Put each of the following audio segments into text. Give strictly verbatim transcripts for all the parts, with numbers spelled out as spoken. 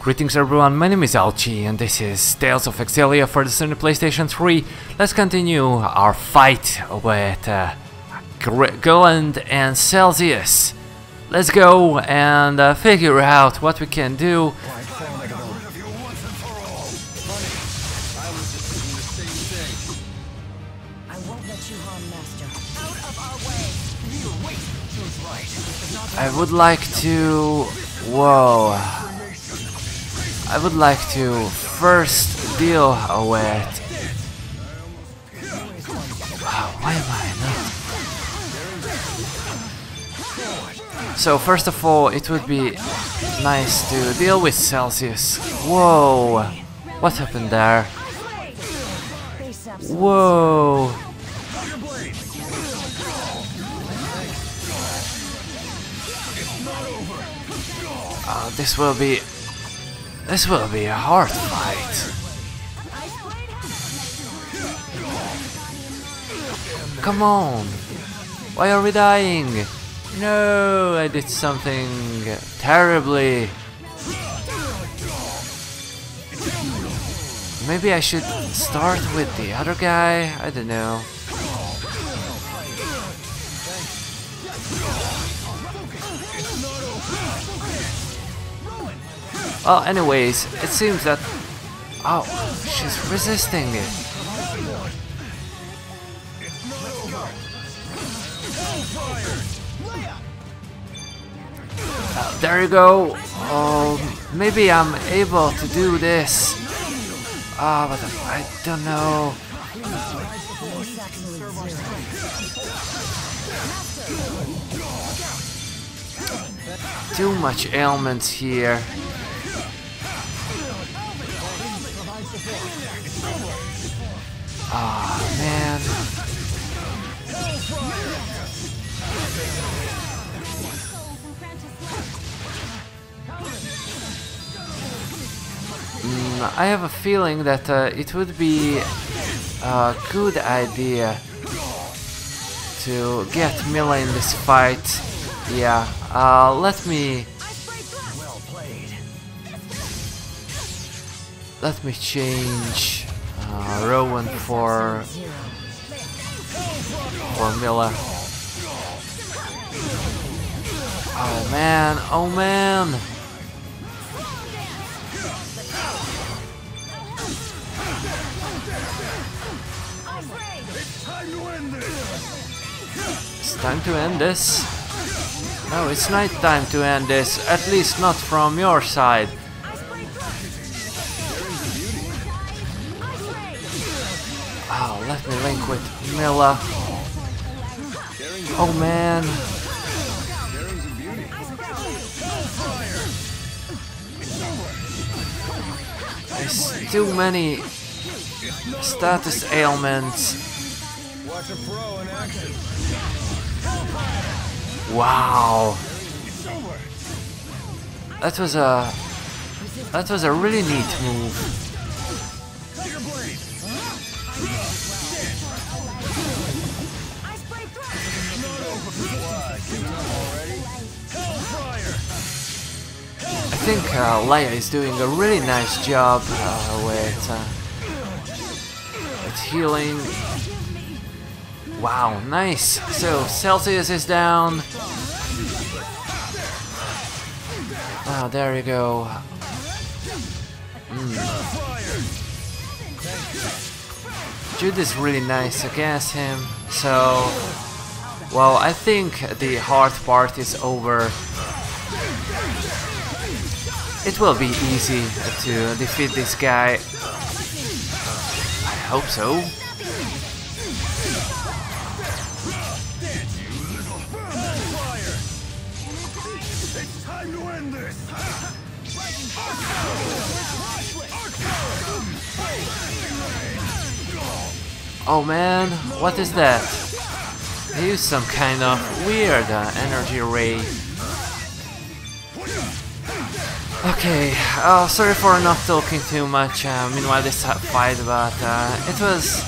Greetings everyone, my name is Alchi and this is Tales of Axelia for the Sony PlayStation three. Let's continue our fight with uh, Goland and Celsius. Let's go and uh, figure out what we can do. I would like to... Whoa... I would like to first deal with... Wow, why am I not? So first of all, it would be nice to deal with Celsius. Whoa! What happened there? Whoa! Uh, this will be... This will be a hard fight. Come on! Why are we dying? No, I did something terribly. Maybe I should start with the other guy? I don't know. Well, anyways, it seems that... Oh, she's resisting it. Uh, there you go. Oh, maybe I'm able to do this. Ah, oh, but I don't know. Too much ailments here. Ah, oh, man. Mm, I have a feeling that uh, it would be a good idea to get Milla in this fight. Yeah, uh, let me... Let me change uh, Rowan for for Milla. Oh man! Oh man! It's time to end this. No, it's not time to end this. At least not from your side. Oh, let me link with Milla. Oh man. There's too many status ailments. Wow. That was a that was a really neat move. I think uh, Leia is doing a really nice job uh, with, uh, with healing. Wow, nice! So Celsius is down. Ah, oh, there you go. Mm. Jude is really nice against him. So, well, I think the hard part is over. It will be easy to defeat this guy. I hope so. Oh man, what is that? They use some kind of weird uh, energy ray. Okay, uh, sorry for not talking too much uh, meanwhile this fight, but uh, it was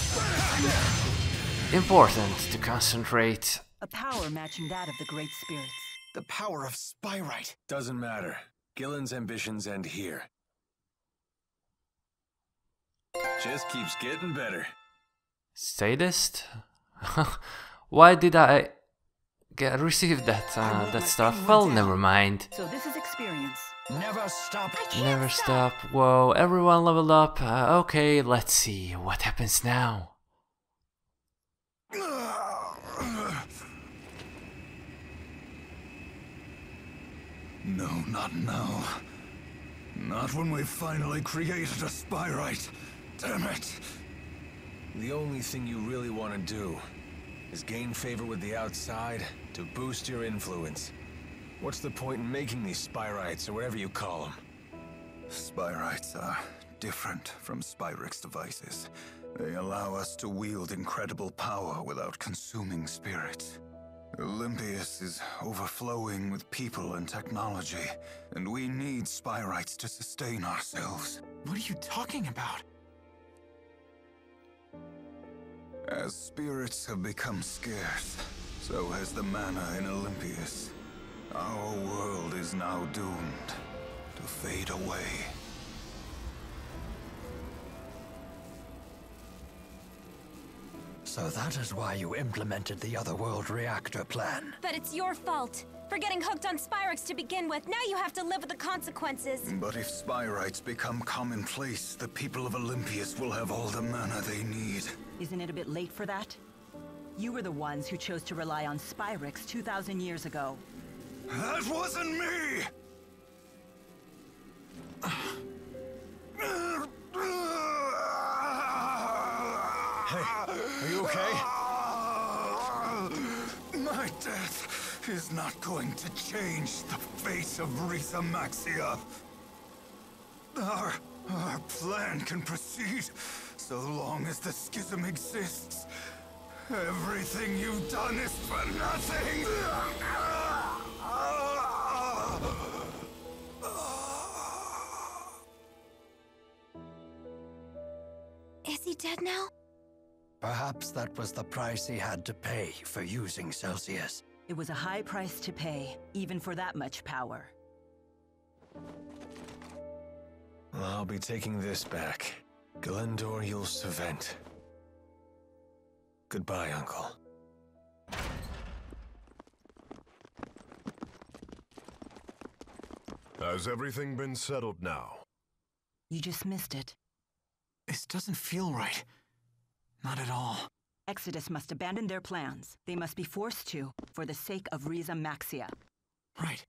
important to concentrate. A power matching that of the Great Spirits. The power of Spyrite. Doesn't matter. Gilland's ambitions end here. Just keeps getting better. Sadist? Why did I get receive that uh, that stuff? Well, never mind. So this is experience. Never stop. Never stop. stop. Whoa! Everyone leveled up. Uh, okay, let's see what happens now. No, not now. Not when we finally created a Spyrite. Damn it! The only thing you really want to do is gain favor with the outside to boost your influence. What's the point in making these Spyrites or whatever you call them? Spyrites are different from Spyrix devices. They allow us to wield incredible power without consuming spirits. Elympios is overflowing with people and technology, and we need Spyrites to sustain ourselves. What are you talking about? As spirits have become scarce, so has the mana in Elympios. Our world is now doomed to fade away. So that is why you implemented the Otherworld reactor plan. But it's your fault. For getting hooked on Spyrix to begin with, now you have to live with the consequences. But if Spyrites become commonplace, the people of Elympios will have all the mana they need. Isn't it a bit late for that? You were the ones who chose to rely on Spyrix two thousand years ago. That wasn't me! Hey, are you okay? My death is not going to change the fate of Rieze Maxia. Our, our plan can proceed so long as the schism exists. Everything you've done is for nothing. Is he dead now? Perhaps that was the price he had to pay for using Celsius. It was a high price to pay, even for that much power. Well, I'll be taking this back. Glendor, you'll Savent. Goodbye, Uncle. Has everything been settled now? You just missed it. This doesn't feel right. Not at all. Exodus must abandon their plans. They must be forced to, for the sake of Rieze Maxia. Right.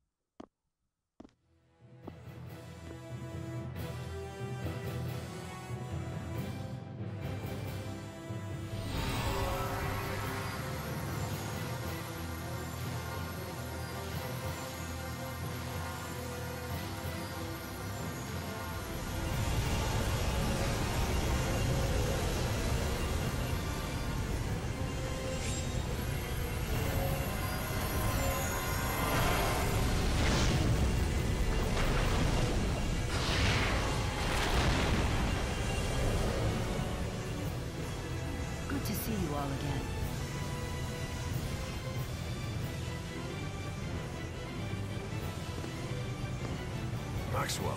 Maxwell.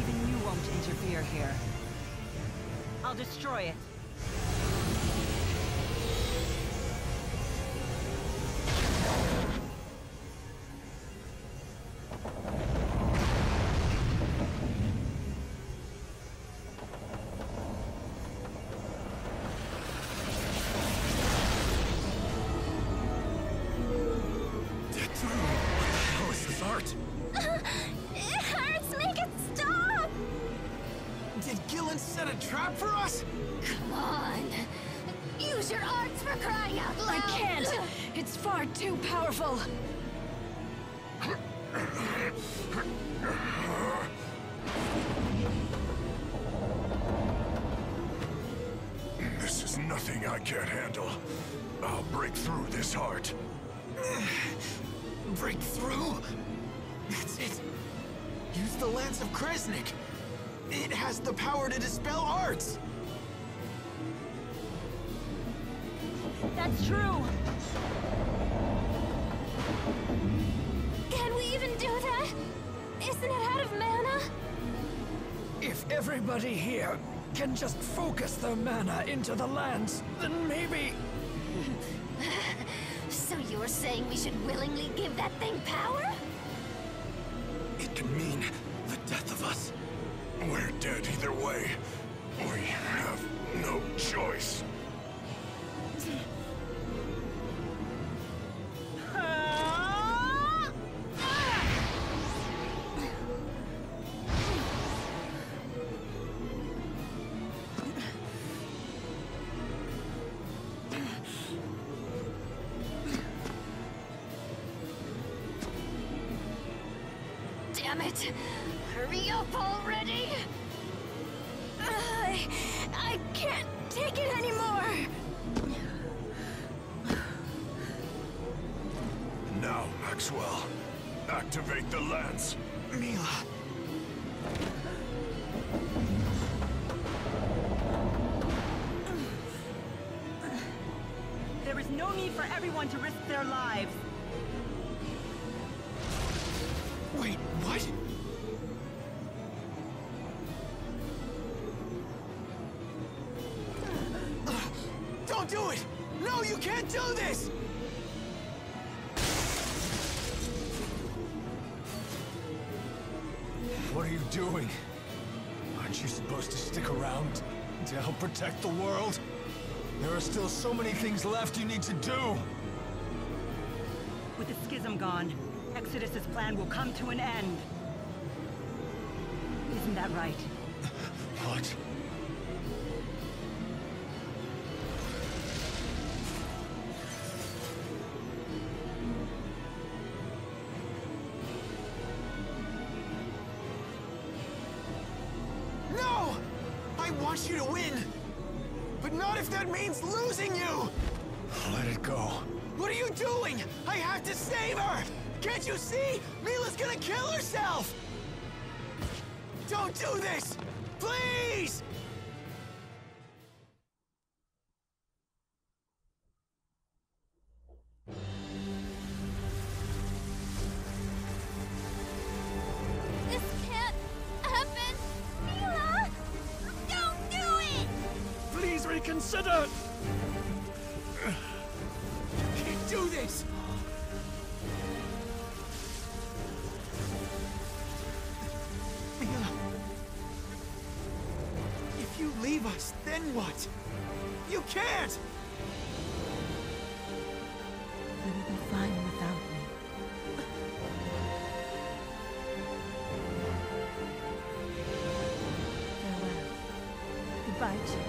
Even you won't interfere here. I'll destroy it. Break through? That's it. Use the Lance of Kresnik. It has the power to dispel arts. That's true. Can we even do that? Isn't it out of mana? If everybody here can just focus their mana into the lands, then maybe... So you're saying we should willingly give that thing power? It could mean the death of us. We're dead either way. We have no choice. Protect the world. There are still so many things left you need to do. With the schism gone, Exodus's plan will come to an end. Isn't that right? What? You see? Mila's gonna kill herself! Don't do this! Please! This can't happen! Milla! Don't do it! Please reconsider! You can't do this! Us, then what? You can't! You will be fine without me. Farewell. Goodbye, Jude.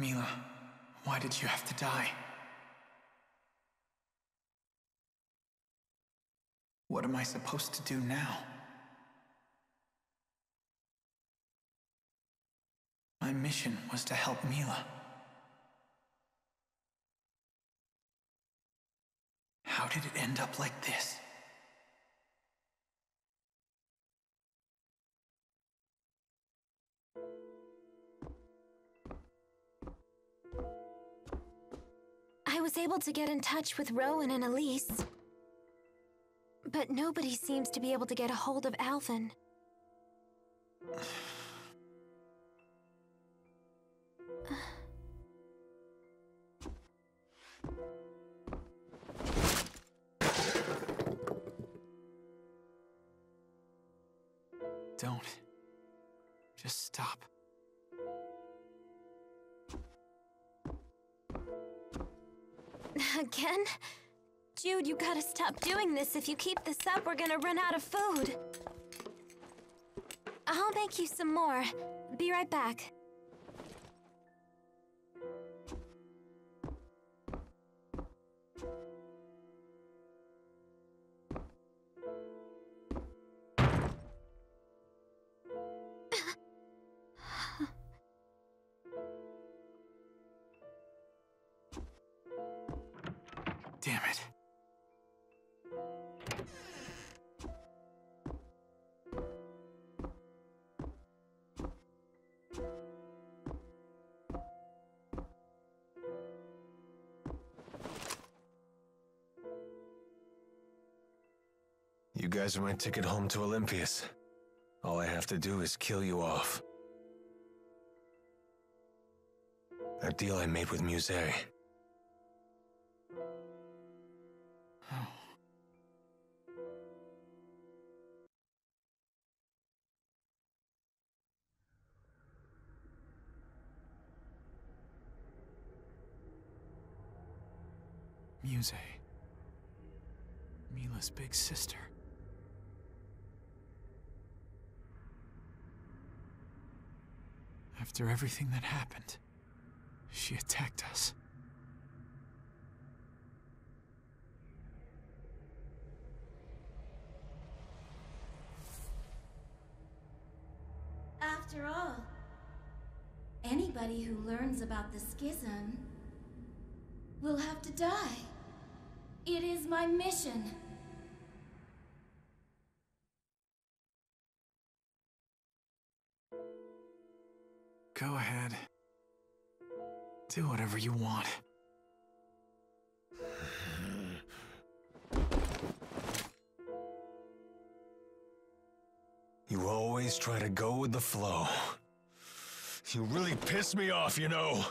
Milla, why did you have to die? What am I supposed to do now? My mission was to help Milla. How did it end up like this? I was able to get in touch with Rowan and Elise, but nobody seems to be able to get a hold of Alvin. Don't. Just stop. Again? Jude, you gotta stop doing this. If you keep this up, we're gonna run out of food. I'll make you some more. Be right back. Damn it. You guys are my ticket home to Elympios. All I have to do is kill you off. That deal I made with Muse. Muse, Mila's big sister. After everything that happened, she attacked us. After all, anybody who learns about the schism will have to die. It is my mission. Go ahead. Do whatever you want. You always try to go with the flow. You really piss me off, you know.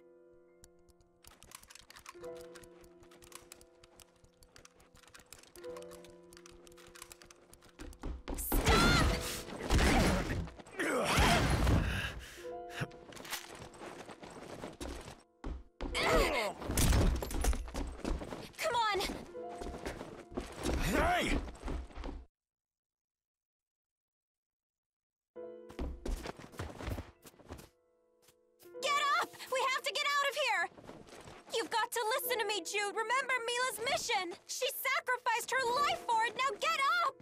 Jude, remember Mila's mission! She sacrificed her life for it! Now get up!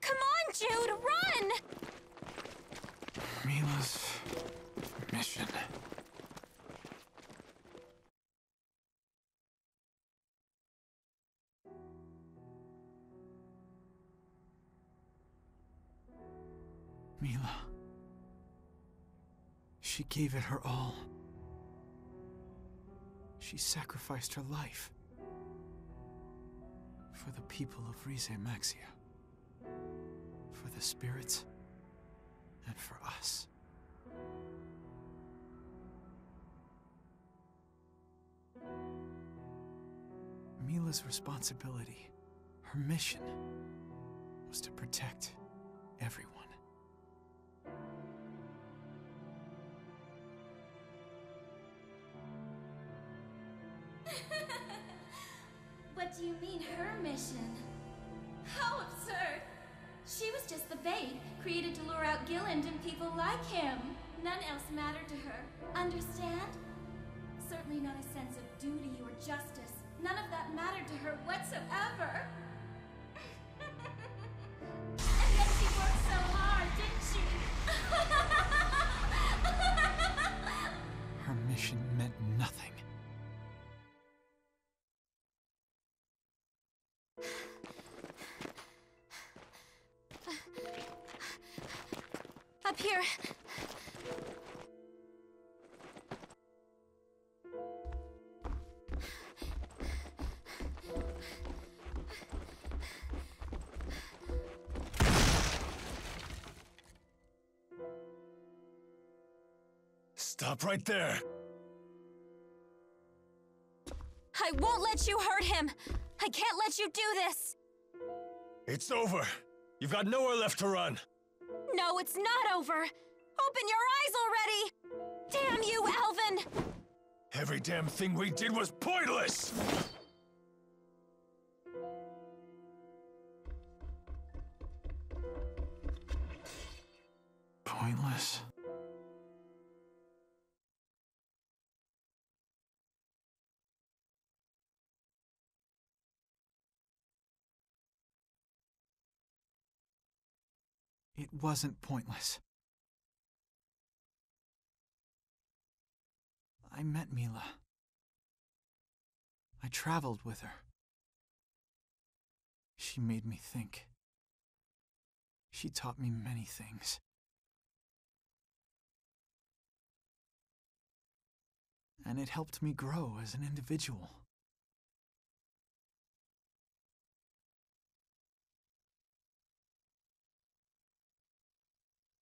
Come on, Jude, run! Mila's mission. Milla. She gave it her all. She sacrificed her life for the people of Rieze Maxia, for the spirits, and for us. Mila's responsibility, her mission, was to protect everyone. What do you mean, her mission? How absurd! She was just the bait, created to lure out Gilland and people like him. None else mattered to her. Understand? Certainly not a sense of duty or justice. None of that mattered to her whatsoever. And yet she worked so hard, didn't she? Her mission meant nothing. Up here. Stop right there. I won't let you hurt him. I can't let you do this. It's over. You've got nowhere left to run. No, it's not over! Open your eyes already! Damn you, Alvin! Every damn thing we did was pointless! Pointless? It wasn't pointless. I met Milla. I traveled with her. She made me think. She taught me many things. And it helped me grow as an individual.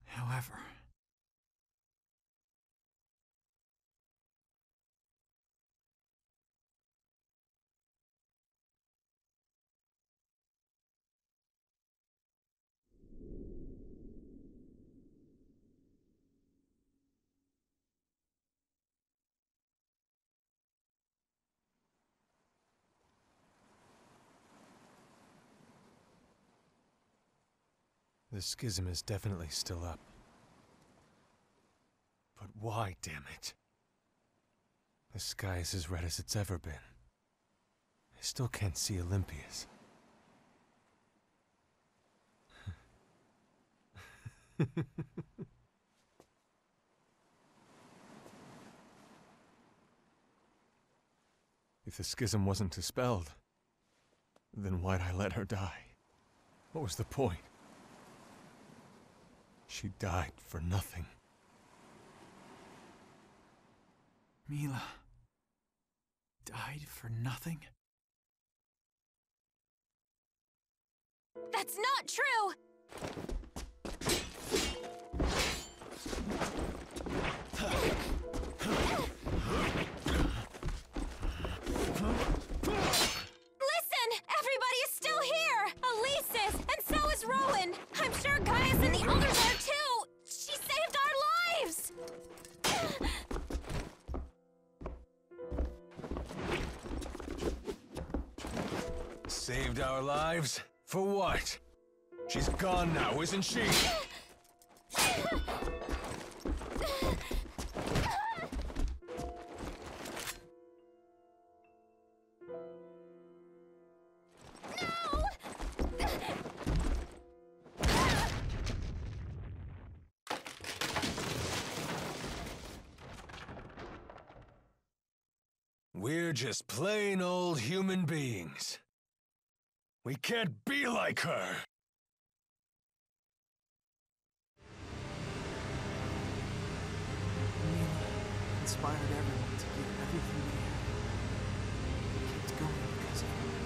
However, the schism is definitely still up. But why, damn it? The sky is as red as it's ever been. I still can't see Elympios. If the schism wasn't dispelled, then why'd I let her die? What was the point? She died for nothing. Milla died for nothing? That's not true! Listen! Everybody is still here! Elise is, and so is Rowan! I'm sure Gaius and the others are too! She saved our lives! Saved our lives? For what? She's gone now, isn't she? We're just plain old human beings. We can't be like her! Milla inspired everyone to give everything they had. They kept going because of her.